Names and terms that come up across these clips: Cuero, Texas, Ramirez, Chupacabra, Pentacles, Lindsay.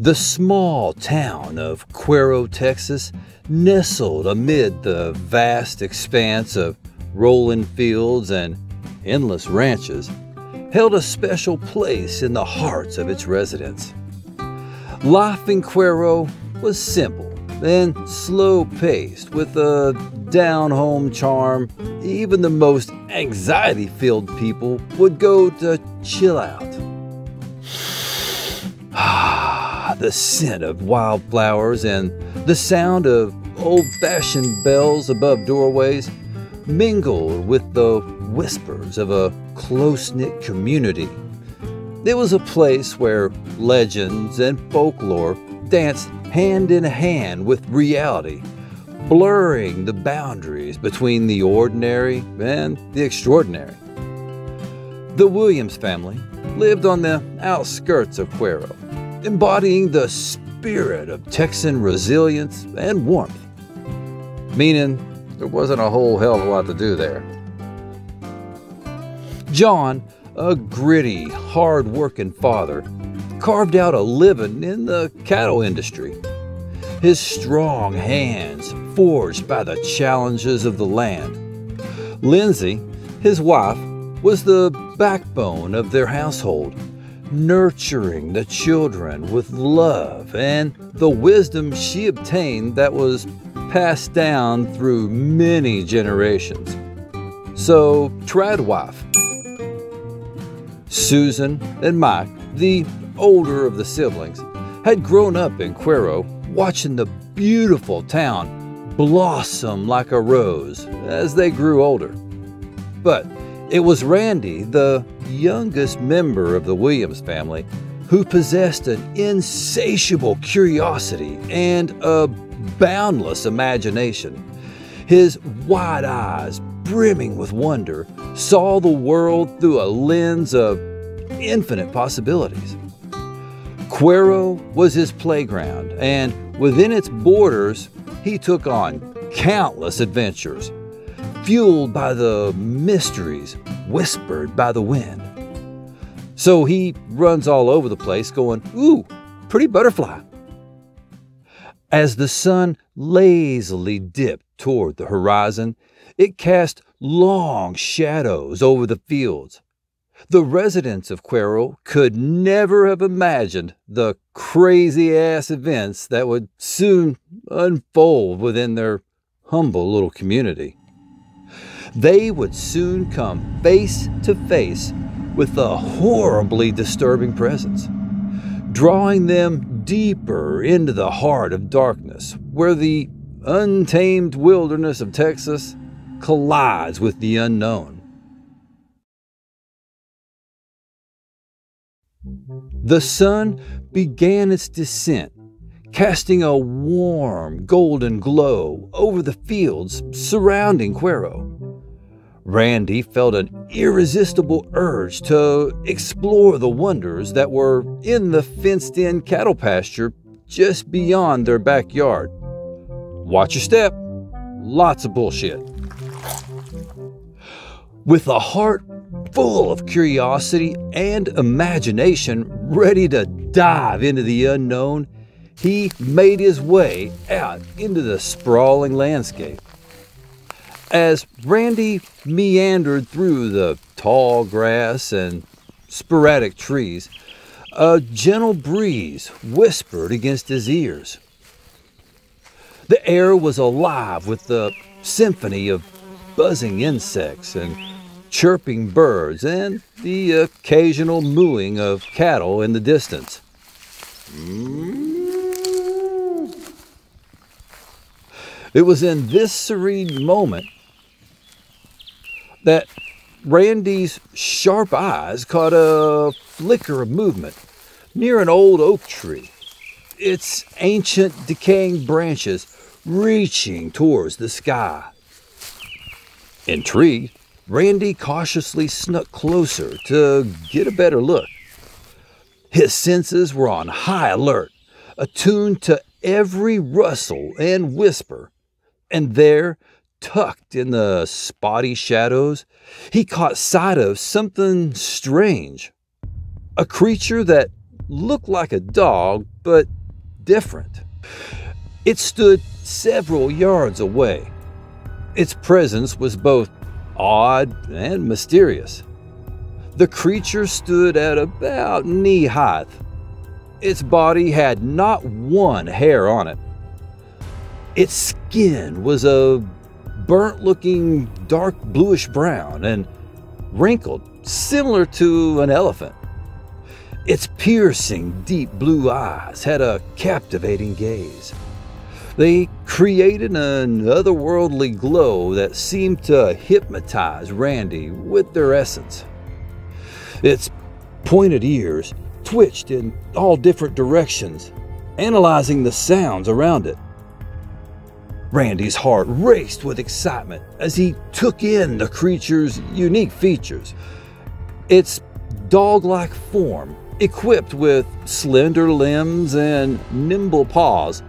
The small town of Cuero, Texas, nestled amid the vast expanse of rolling fields and endless ranches, held a special place in the hearts of its residents. Life in Cuero was simple and slow-paced, with a down-home charm. Even the most anxiety-filled people would go to chill out. The scent of wildflowers and the sound of old-fashioned bells above doorways mingled with the whispers of a close-knit community. It was a place where legends and folklore danced hand in hand with reality, blurring the boundaries between the ordinary and the extraordinary. The Williams family lived on the outskirts of Cuero, embodying the spirit of Texan resilience and warmth, meaning there wasn't a whole hell of a lot to do there. John, a gritty, hard-working father, carved out a living in the cattle industry. His strong hands forged by the challenges of the land. Lindsay, his wife, was the backbone of their household, nurturing the children with love and the wisdom she obtained that was passed down through many generations. So, tried wife. Susan and Mike, the older of the siblings, had grown up in Cuero, watching the beautiful town blossom like a rose as they grew older. But it was Randy, the youngest member of the Williams family, who possessed an insatiable curiosity and a boundless imagination. His wide eyes, brimming with wonder, saw the world through a lens of infinite possibilities. Cuero was his playground, and within its borders, he took on countless adventures, fueled by the mysteries whispered by the wind. So he runs all over the place going, "Ooh, pretty butterfly." As the sun lazily dipped toward the horizon, it cast long shadows over the fields. The residents of Cuero could never have imagined the crazy-ass events that would soon unfold within their humble little community. They would soon come face to face with a horribly disturbing presence, drawing them deeper into the heart of darkness, where the untamed wilderness of Texas collides with the unknown. The sun began its descent, casting a warm golden glow over the fields surrounding Cuero. Randy felt an irresistible urge to explore the wonders that were in the fenced-in cattle pasture just beyond their backyard. Watch your step. Lots of bullshit. With a heart full of curiosity and imagination, ready to dive into the unknown, he made his way out into the sprawling landscape. As Randy meandered through the tall grass and sporadic trees, a gentle breeze whispered against his ears. The air was alive with the symphony of buzzing insects and chirping birds and the occasional mooing of cattle in the distance. It was in this serene moment that Randy's sharp eyes caught a flicker of movement near an old oak tree, its ancient decaying branches reaching towards the sky. Intrigued, Randy cautiously snuck closer to get a better look. His senses were on high alert, attuned to every rustle and whisper, and there, tucked in the spotty shadows, he caught sight of something strange. A creature that looked like a dog, but different. It stood several yards away. Its presence was both odd and mysterious. The creature stood at about knee height. Its body had not one hair on it. Its skin was a burnt-looking dark bluish brown and wrinkled, similar to an elephant. Its piercing deep blue eyes had a captivating gaze. They created an otherworldly glow that seemed to hypnotize Randy with their essence. Its pointed ears twitched in all different directions, analyzing the sounds around it. Randy's heart raced with excitement as he took in the creature's unique features. Its dog-like form, equipped with slender limbs and nimble paws,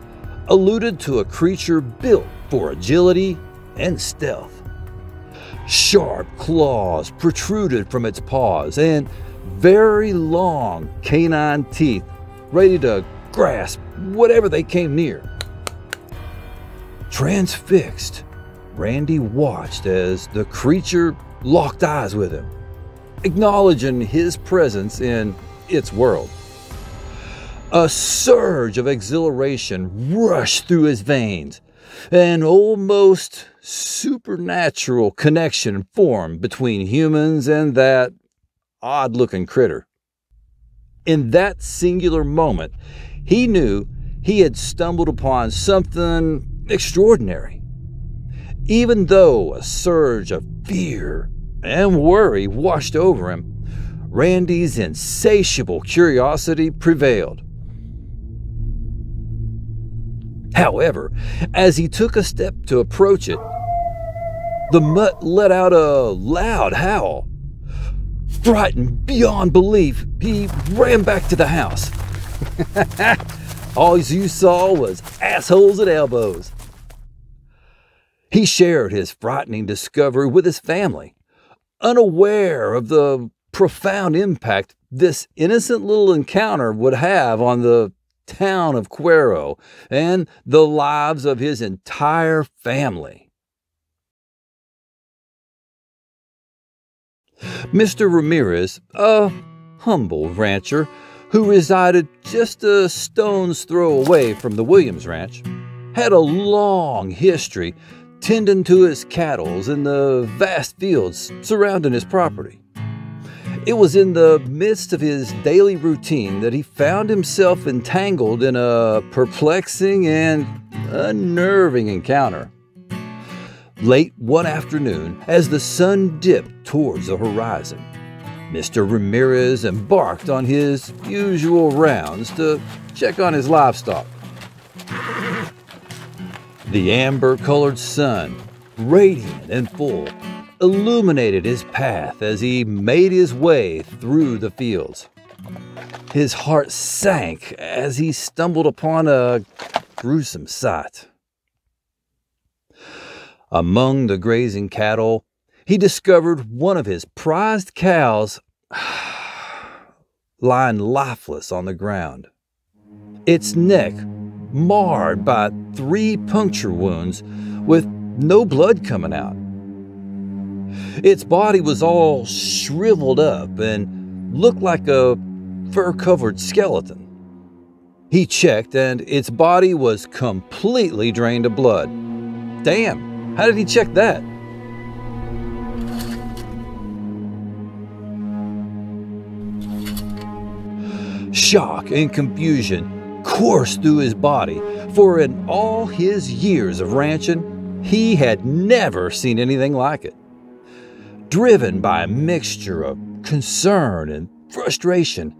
alluded to a creature built for agility and stealth. Sharp claws protruded from its paws and very long canine teeth ready to grasp whatever they came near. Transfixed, Randy watched as the creature locked eyes with him, acknowledging his presence in its world. A surge of exhilaration rushed through his veins. An almost supernatural connection formed between humans and that odd-looking critter. In that singular moment, he knew he had stumbled upon something extraordinary. Even though a surge of fear and worry washed over him, Randy's insatiable curiosity prevailed. However, as he took a step to approach it, the mutt let out a loud howl. Frightened beyond belief, he ran back to the house. All you saw was assholes at elbows. He shared his frightening discovery with his family, unaware of the profound impact this innocent little encounter would have on the town of Cuero and the lives of his entire family. Mr. Ramirez, a humble rancher, who resided just a stone's throw away from the Williams Ranch, had a long history tending to his cattle in the vast fields surrounding his property. It was in the midst of his daily routine that he found himself entangled in a perplexing and unnerving encounter. Late one afternoon, as the sun dipped towards the horizon, Mr. Ramirez embarked on his usual rounds to check on his livestock. The amber-colored sun, radiant and full, illuminated his path as he made his way through the fields. His heart sank as he stumbled upon a gruesome sight. Among the grazing cattle, he discovered one of his prized cows lying lifeless on the ground, its neck marred by 3 puncture wounds with no blood coming out. Its body was all shriveled up and looked like a fur-covered skeleton. He checked and its body was completely drained of blood. Damn, how did he check that? Shock and confusion coursed through his body, for in all his years of ranching, he had never seen anything like it. Driven by a mixture of concern and frustration,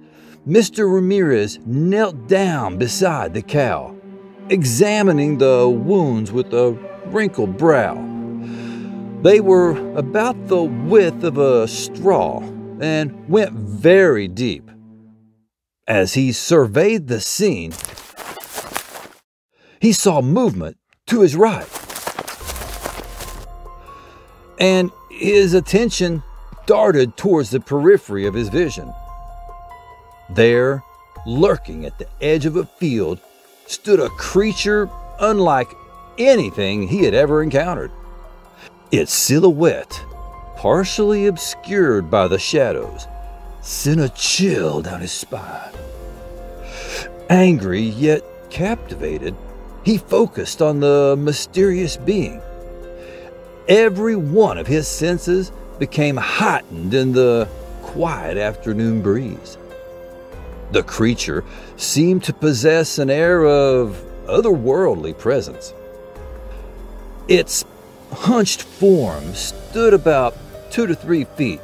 Mr. Ramirez knelt down beside the cow, examining the wounds with a wrinkled brow. They were about the width of a straw and went very deep. As he surveyed the scene, he saw movement to his right, and his attention darted towards the periphery of his vision. There, lurking at the edge of a field, stood a creature unlike anything he had ever encountered. Its silhouette, partially obscured by the shadows, sent a chill down his spine. Angry yet captivated, he focused on the mysterious being. Every one of his senses became heightened in the quiet afternoon breeze. The creature seemed to possess an air of otherworldly presence. Its hunched form stood about 2 to 3 feet.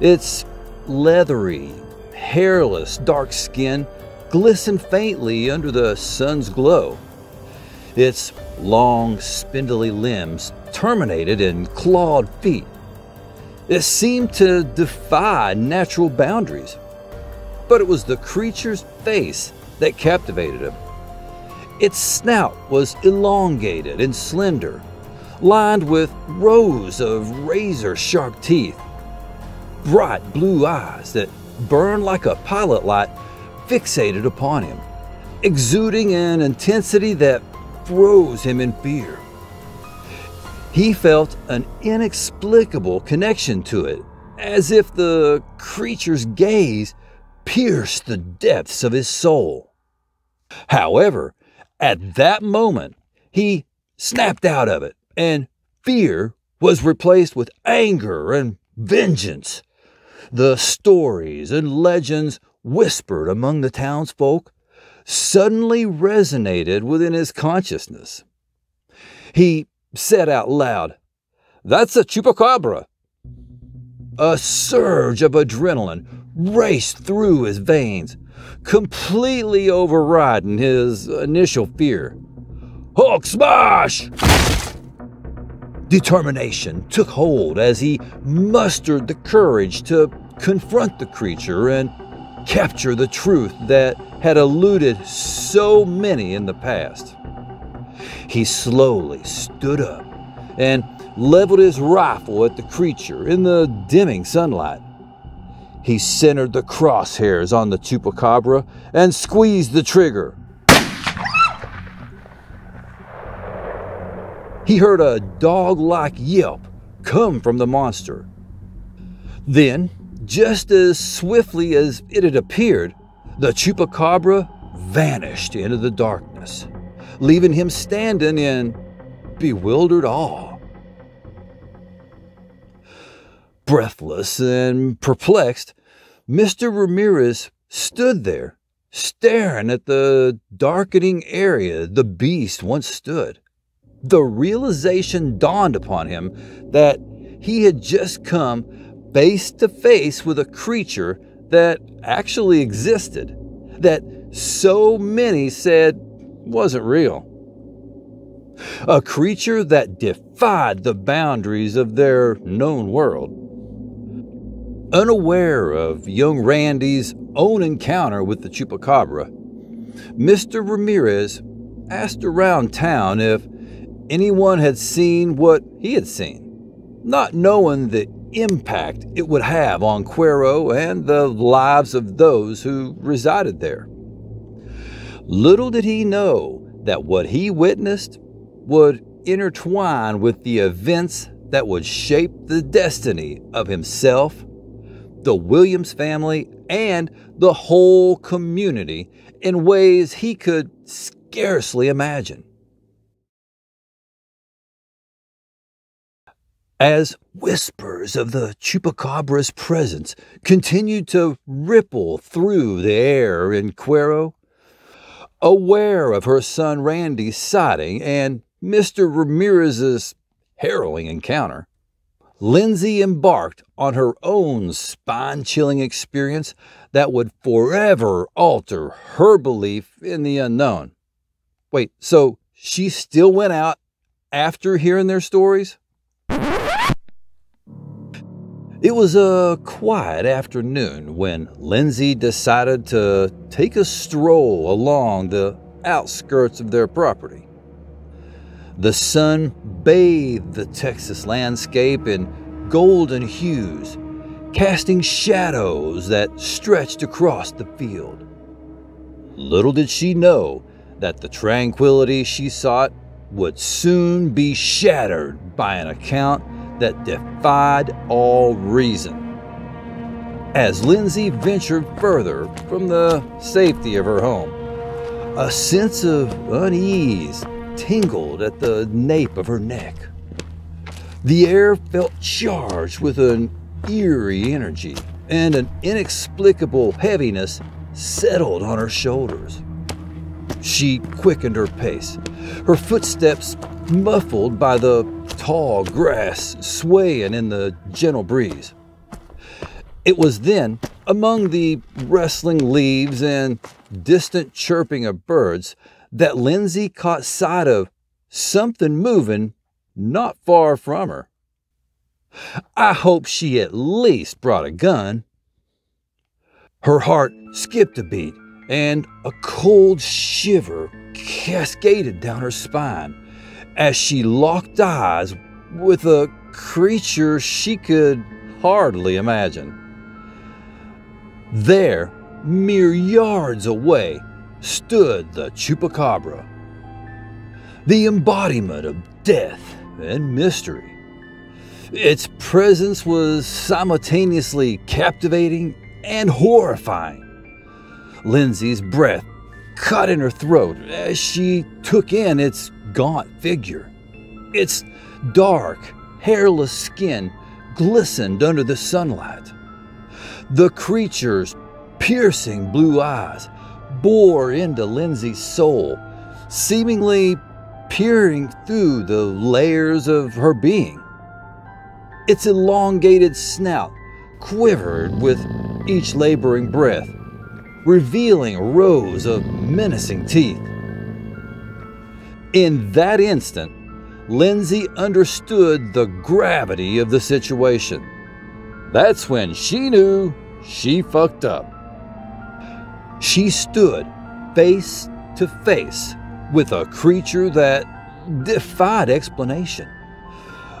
Its leathery, hairless, dark skin glistened faintly under the sun's glow. Its long, spindly limbs terminated in clawed feet. It seemed to defy natural boundaries. But it was the creature's face that captivated him. Its snout was elongated and slender, lined with rows of razor-sharp teeth. Bright blue eyes that burned like a pilot light fixated upon him, exuding an intensity that froze him in fear. He felt an inexplicable connection to it, as if the creature's gaze pierced the depths of his soul. However, at that moment, he snapped out of it, and fear was replaced with anger and vengeance. The stories and legends whispered among the townsfolk suddenly resonated within his consciousness. He said out loud, "That's a chupacabra." A surge of adrenaline raced through his veins, completely overriding his initial fear. Hulk smash! Determination took hold as he mustered the courage to confront the creature and capture the truth that had eluded so many in the past. He slowly stood up and leveled his rifle at the creature in the dimming sunlight. He centered the crosshairs on the chupacabra and squeezed the trigger. He heard a dog-like yelp come from the monster. Then, just as swiftly as it had appeared, the chupacabra vanished into the darkness, leaving him standing in bewildered awe. Breathless and perplexed, Mr. Ramirez stood there, staring at the darkening area the beast once stood. The realization dawned upon him that he had just come face to face with a creature that actually existed, that so many said wasn't real. A creature that defied the boundaries of their known world. Unaware of young Randy's own encounter with the chupacabra, Mr. Ramirez asked around town if anyone had seen what he had seen, not knowing the impact it would have on Cuero and the lives of those who resided there. Little did he know that what he witnessed would intertwine with the events that would shape the destiny of himself, the Williams family, and the whole community in ways he could scarcely imagine. As whispers of the chupacabra's presence continued to ripple through the air in Cuero, aware of her son Randy's sighting and Mr. Ramirez's harrowing encounter, Lindsay embarked on her own spine-chilling experience that would forever alter her belief in the unknown. Wait, so she still went out after hearing their stories? It was a quiet afternoon when Lindsay decided to take a stroll along the outskirts of their property. The sun bathed the Texas landscape in golden hues, casting shadows that stretched across the field. Little did she know that the tranquility she sought would soon be shattered by an account that defied all reason. As Lindsay ventured further from the safety of her home, a sense of unease tingled at the nape of her neck. The air felt charged with an eerie energy, and an inexplicable heaviness settled on her shoulders. She quickened her pace, her footsteps muffled by the tall grass swaying in the gentle breeze. It was then, among the rustling leaves and distant chirping of birds, that Lindsay caught sight of something moving not far from her. I hope she at least brought a gun. Her heart skipped a beat, and a cold shiver cascaded down her spine as she locked eyes with a creature she could hardly imagine. There, mere yards away, stood the Chupacabra, the embodiment of death and mystery. Its presence was simultaneously captivating and horrifying. Lindsay's breath caught in her throat as she took in its gaunt figure. Its dark, hairless skin glistened under the sunlight. The creature's piercing blue eyes bore into Lindsay's soul, seemingly peering through the layers of her being. Its elongated snout quivered with each laboring breath, revealing rows of menacing teeth. In that instant, Lindsay understood the gravity of the situation. That's when she knew she fucked up. She stood face to face with a creature that defied explanation.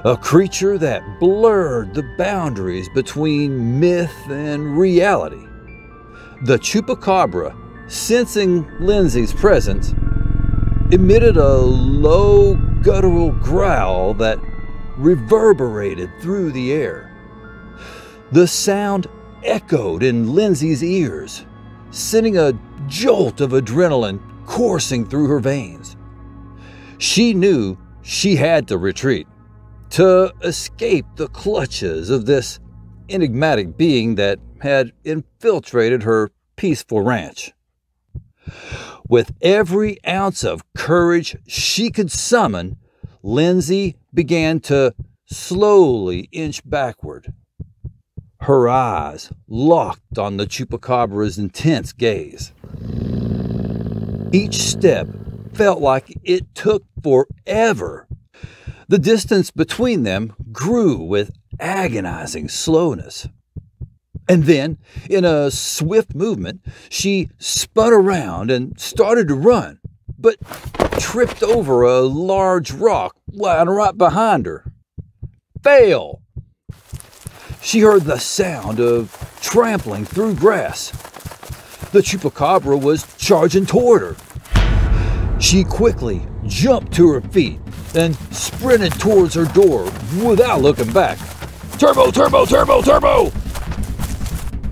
A creature that blurred the boundaries between myth and reality. The Chupacabra, sensing Lindsay's presence, emitted a low guttural growl that reverberated through the air. The sound echoed in Lindsay's ears, sending a jolt of adrenaline coursing through her veins. She knew she had to retreat, to escape the clutches of this enigmatic being that had infiltrated her peaceful ranch. With every ounce of courage she could summon, Lindsay began to slowly inch backward. Her eyes locked on the Chupacabra's intense gaze. Each step felt like it took forever. The distance between them grew with agonizing slowness. And then, in a swift movement, she spun around and started to run, but tripped over a large rock lying right behind her. Fail! She heard the sound of trampling through grass. The Chupacabra was charging toward her. She quickly jumped to her feet and sprinted towards her door without looking back. Turbo, turbo, turbo, turbo!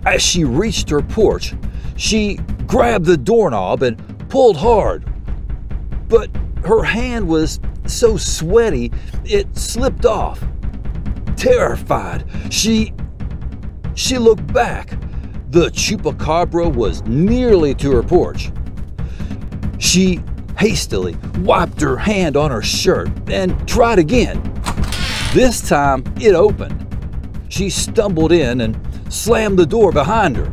As she reached her porch, she grabbed the doorknob and pulled hard. But her hand was so sweaty, it slipped off. Terrified, she looked back. The Chupacabra was nearly to her porch. She hastily wiped her hand on her shirt and tried again. This time it opened. She stumbled in and slammed the door behind her.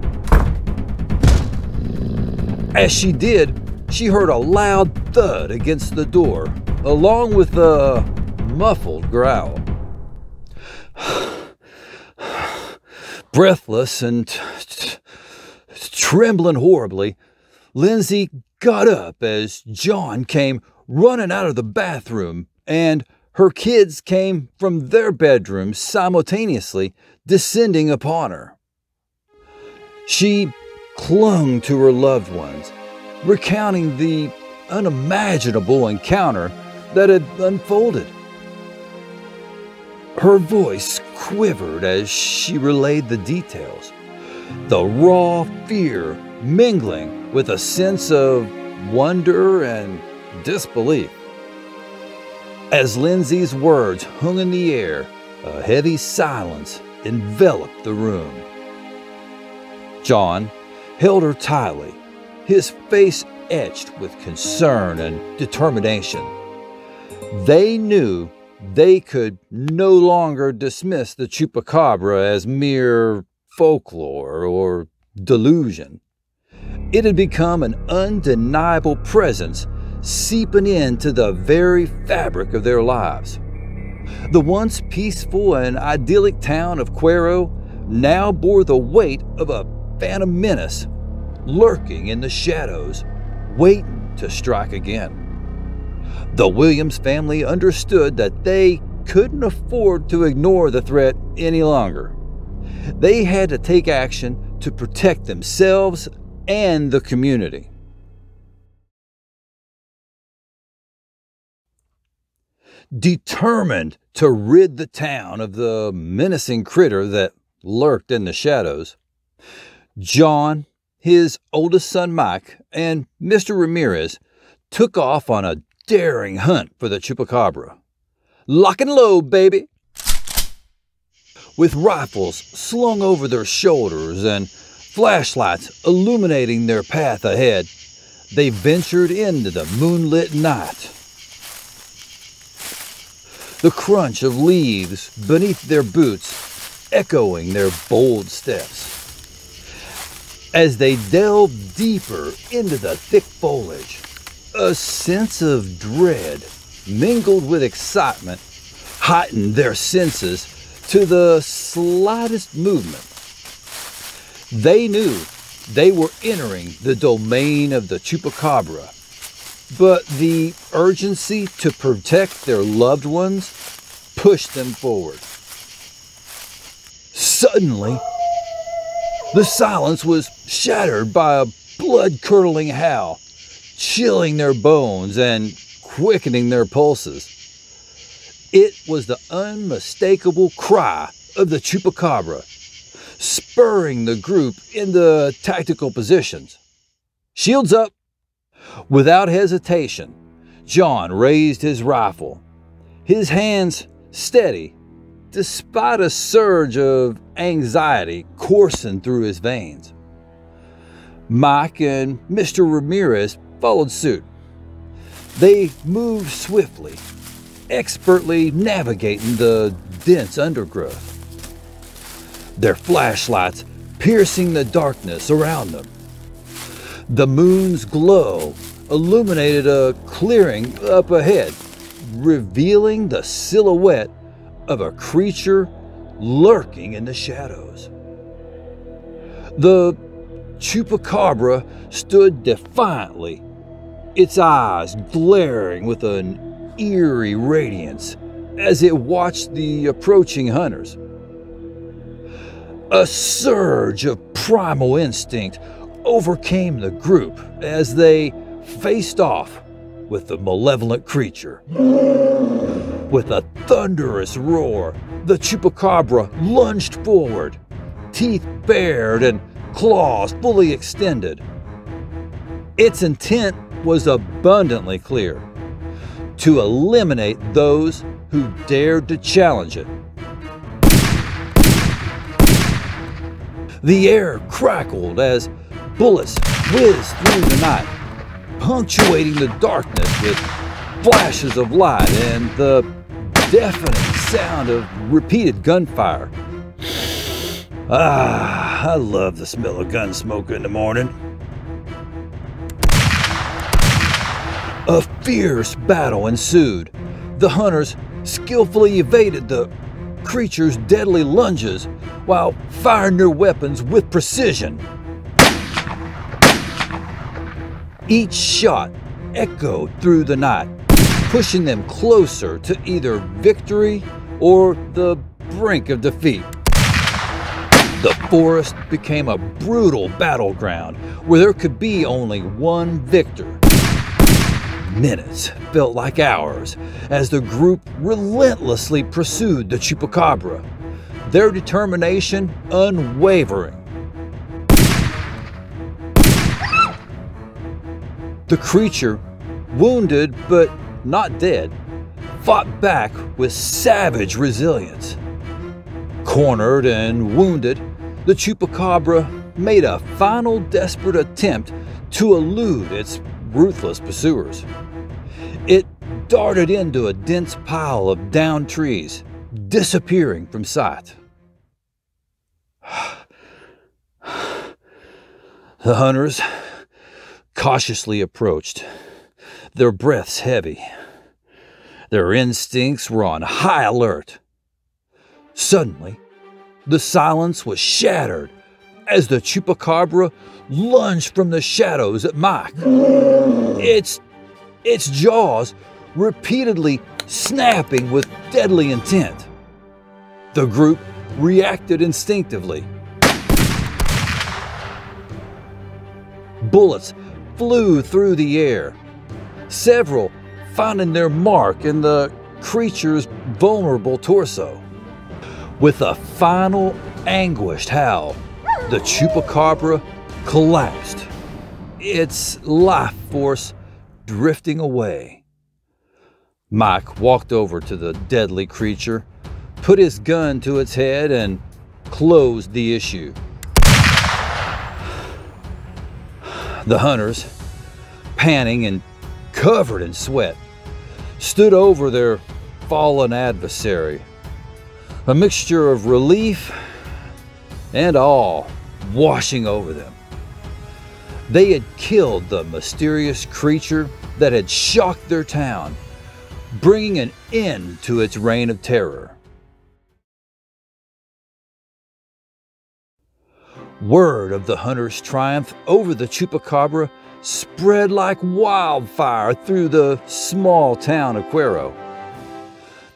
As she did, she heard a loud thud against the door, along with a muffled growl. Breathless and trembling horribly, Lindsay got up as John came running out of the bathroom, and her kids came from their bedrooms simultaneously, descending upon her. She clung to her loved ones, recounting the unimaginable encounter that had unfolded. Her voice quivered as she relayed the details, the raw fear mingling with a sense of wonder and disbelief. As Lindsay's words hung in the air, a heavy silence enveloped the room. John held her tightly, his face etched with concern and determination. They knew they could no longer dismiss the Chupacabra as mere folklore or delusion. It had become an undeniable presence seeping into the very fabric of their lives. The once peaceful and idyllic town of Cuero now bore the weight of a phantom menace lurking in the shadows, waiting to strike again. The Williams family understood that they couldn't afford to ignore the threat any longer. They had to take action to protect themselves and the community. Determined to rid the town of the menacing critter that lurked in the shadows, John, his oldest son Mike, and Mr. Ramirez took off on a daring hunt for the Chupacabra. Lock and load, baby! With rifles slung over their shoulders and flashlights illuminating their path ahead, they ventured into the moonlit night. The crunch of leaves beneath their boots echoing their bold steps. As they delved deeper into the thick foliage, a sense of dread mingled with excitement heightened their senses to the slightest movement. They knew they were entering the domain of the Chupacabra, but the urgency to protect their loved ones pushed them forward. Suddenly, the silence was shattered by a blood-curdling howl, chilling their bones and quickening their pulses. It was the unmistakable cry of the Chupacabra, spurring the group into tactical positions. Shields up! Without hesitation, John raised his rifle, his hands steady despite a surge of anxiety coursing through his veins. Mike and Mr. Ramirez followed suit. They moved swiftly, expertly navigating the dense undergrowth, their flashlights piercing the darkness around them. The moon's glow illuminated a clearing up ahead, revealing the silhouette of a creature lurking in the shadows. The Chupacabra stood defiantly, its eyes glaring with an eerie radiance as it watched the approaching hunters. A surge of primal instinct overcame the group as they faced off with the malevolent creature. With a thunderous roar, the Chupacabra lunged forward, teeth bared and claws fully extended. Its intent was abundantly clear: to eliminate those who dared to challenge it. The air crackled as bullets whizzed through the night, punctuating the darkness with flashes of light and the deafening sound of repeated gunfire. I love the smell of gun smoke in the morning. A fierce battle ensued. The hunters skillfully evaded the creature's deadly lunges while firing their weapons with precision. Each shot echoed through the night, pushing them closer to either victory or the brink of defeat. The forest became a brutal battleground where there could be only one victor. Minutes felt like hours as the group relentlessly pursued the Chupacabra, their determination unwavering. The creature, wounded but not dead, fought back with savage resilience. Cornered and wounded, the Chupacabra made a final desperate attempt to elude its ruthless pursuers. It darted into a dense pile of downed trees, disappearing from sight. The hunters cautiously approached, their breaths heavy. Their instincts were on high alert. Suddenly, the silence was shattered as the Chupacabra lunged from the shadows at Mike. Its jaws repeatedly snapping with deadly intent. The group reacted instinctively. Bullets flew through the air, several finding their mark in the creature's vulnerable torso. With a final anguished howl, the Chupacabra collapsed, its life force drifting away. Mike walked over to the deadly creature, put his gun to its head, and closed the issue. The hunters, panting and covered in sweat, stood over their fallen adversary. A mixture of relief and awe washing over them. They had killed the mysterious creature that had shocked their town, bringing an end to its reign of terror. Word of the hunter's triumph over the Chupacabra spread like wildfire through the small town of Cuero.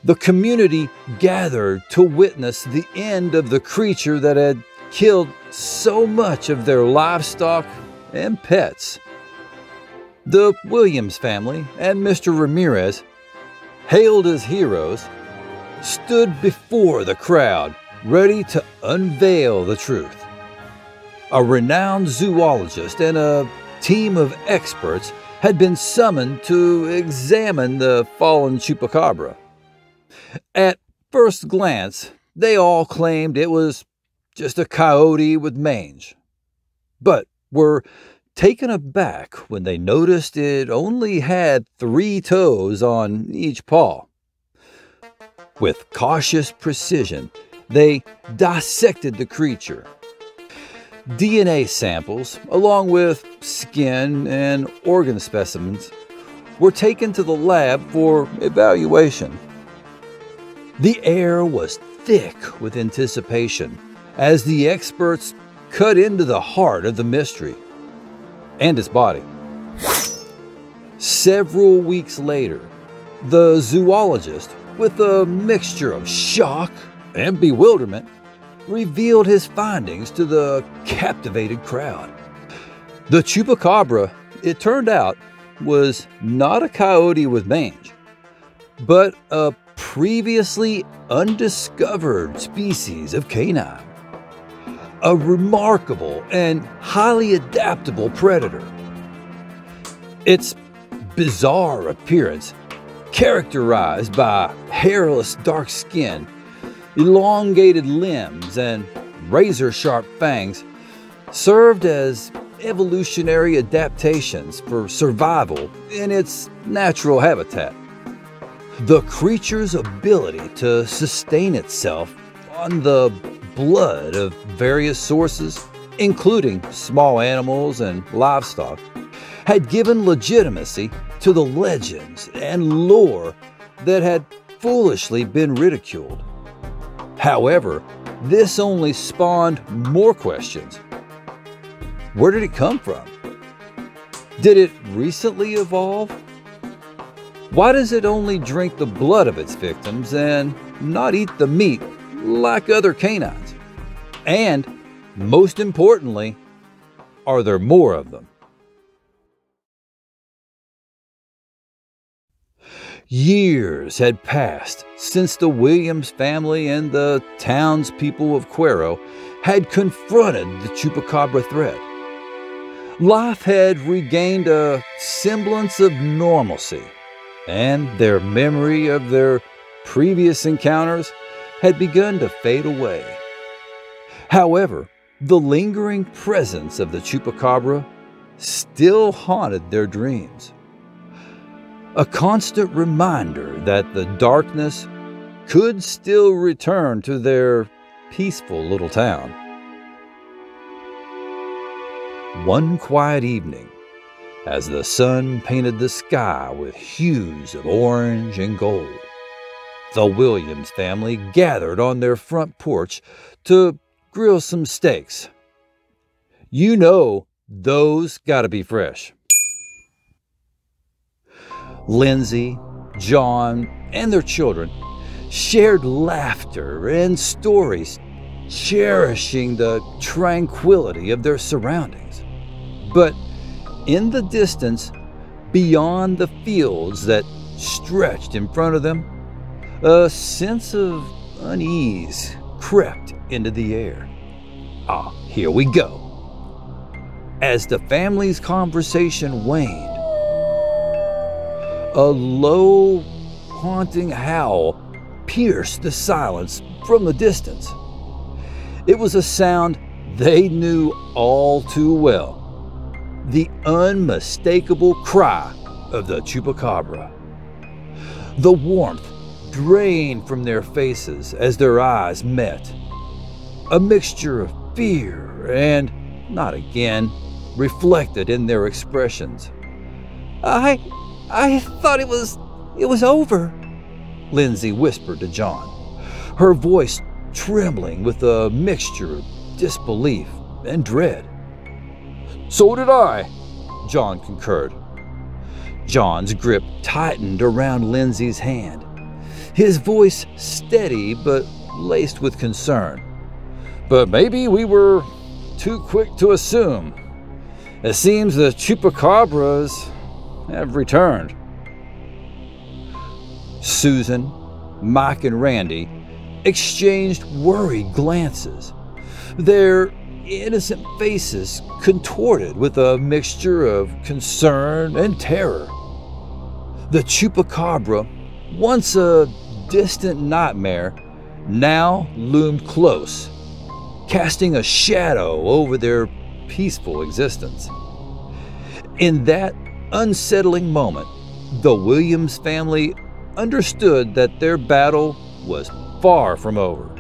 The community gathered to witness the end of the creature that had killed so much of their livestock and pets. The Williams family and Mr. Ramirez, hailed as heroes, stood before the crowd, ready to unveil the truth. A renowned zoologist and a team of experts had been summoned to examine the fallen Chupacabra. At first glance, they all claimed it was just a coyote with mange, but were taken aback when they noticed it only had 3 toes on each paw. With cautious precision, they dissected the creature. DNA samples, along with skin and organ specimens, were taken to the lab for evaluation. The air was thick with anticipation as the experts cut into the heart of the mystery and its body. Several weeks later, the zoologist, with a mixture of shock and bewilderment, revealed his findings to the captivated crowd. The Chupacabra, it turned out, was not a coyote with mange, but a previously undiscovered species of canine, a remarkable and highly adaptable predator. Its bizarre appearance, characterized by hairless dark skin, elongated limbs, and razor-sharp fangs, served as evolutionary adaptations for survival in its natural habitat. The creature's ability to sustain itself on the blood of various sources, including small animals and livestock, had given legitimacy to the legends and lore that had foolishly been ridiculed. However, this only spawned more questions. Where did it come from? Did it recently evolve? Why does it only drink the blood of its victims and not eat the meat like other canines? And Most importantly, are there more of them? Years had passed since the Williams family and the townspeople of Cuero had confronted the Chupacabra threat. Life had regained a semblance of normalcy, and their memory of their previous encounters had begun to fade away. However, the lingering presence of the Chupacabra still haunted their dreams. A constant reminder that the darkness could still return to their peaceful little town. One quiet evening, as the sun painted the sky with hues of orange and gold, the Williams family gathered on their front porch to grill some steaks. You know, those gotta be fresh. Lindsay, John, and their children shared laughter and stories, cherishing the tranquility of their surroundings. But in the distance, beyond the fields that stretched in front of them, a sense of unease crept into the air. Ah, here we go. As the family's conversation waned, a low, haunting howl pierced the silence from the distance. It was a sound they knew all too well, the unmistakable cry of the Chupacabra. The warmth drained from their faces as their eyes met, a mixture of fear and, not again, reflected in their expressions. I thought it was over, Lindsay whispered to John, her voice trembling with a mixture of disbelief and dread. So did I, John concurred. John's grip tightened around Lindsay's hand, his voice steady but laced with concern. But maybe we were too quick to assume. It seems the Chupacabras have returned. Susan, Mike, and Randy exchanged worried glances, their innocent faces contorted with a mixture of concern and terror. The Chupacabra, once a distant nightmare, now loomed close, casting a shadow over their peaceful existence. In that unsettling moment, the Williams family understood that their battle was far from over.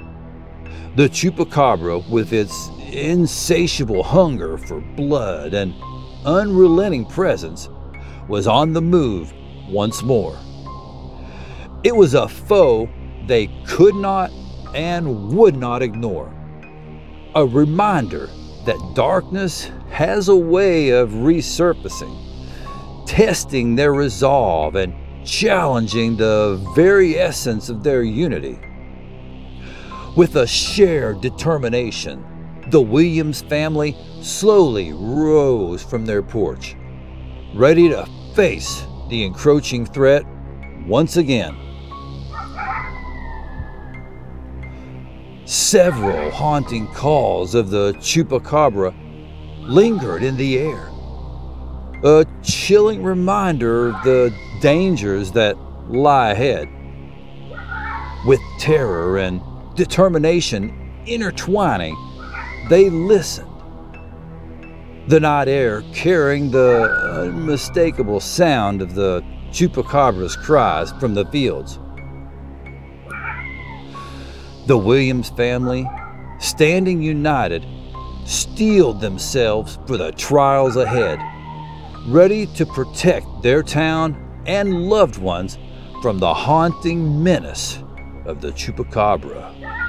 The Chupacabra, with its insatiable hunger for blood and unrelenting presence, was on the move once more. It was a foe they could not and would not ignore, a reminder that darkness has a way of resurfacing, testing their resolve and challenging the very essence of their unity. With a shared determination, the Williams family slowly rose from their porch, ready to face the encroaching threat once again. Several haunting calls of the Chupacabra lingered in the air, a chilling reminder of the dangers that lie ahead. With terror and determination intertwining, they listened, the night air carrying the unmistakable sound of the Chupacabra's cries from the fields. The Williams family, standing united, steeled themselves for the trials ahead, ready to protect their town and loved ones from the haunting menace of the Chupacabra.